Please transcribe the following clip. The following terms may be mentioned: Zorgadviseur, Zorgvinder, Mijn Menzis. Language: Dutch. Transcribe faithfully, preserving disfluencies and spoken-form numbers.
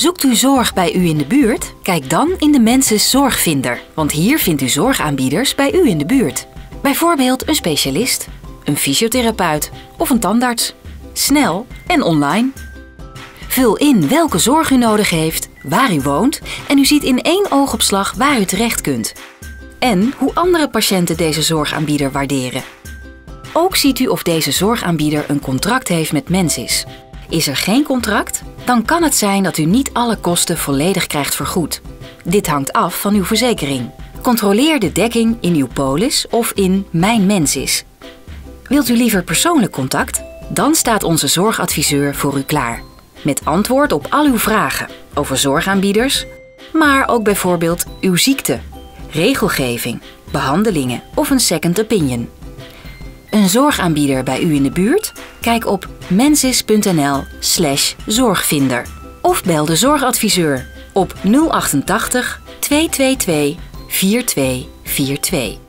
Zoekt u zorg bij u in de buurt? Kijk dan in de Menzis Zorgvinder, want hier vindt u zorgaanbieders bij u in de buurt. Bijvoorbeeld een specialist, een fysiotherapeut of een tandarts. Snel en online. Vul in welke zorg u nodig heeft, waar u woont en u ziet in één oogopslag waar u terecht kunt. En hoe andere patiënten deze zorgaanbieder waarderen. Ook ziet u of deze zorgaanbieder een contract heeft met Menzis. Is er geen contract? Dan kan het zijn dat u niet alle kosten volledig krijgt vergoed. Dit hangt af van uw verzekering. Controleer de dekking in uw polis of in Mijn Menzis. Wilt u liever persoonlijk contact? Dan staat onze zorgadviseur voor u klaar. Met antwoord op al uw vragen over zorgaanbieders, maar ook bijvoorbeeld uw ziekte, regelgeving, behandelingen of een second opinion. Een zorgaanbieder bij u in de buurt? Kijk op menzis punt n l slash zorgvinder of bel de zorgadviseur op nul achtentachtig tweehonderdtweeëntwintig vierentwintig vierentwintig.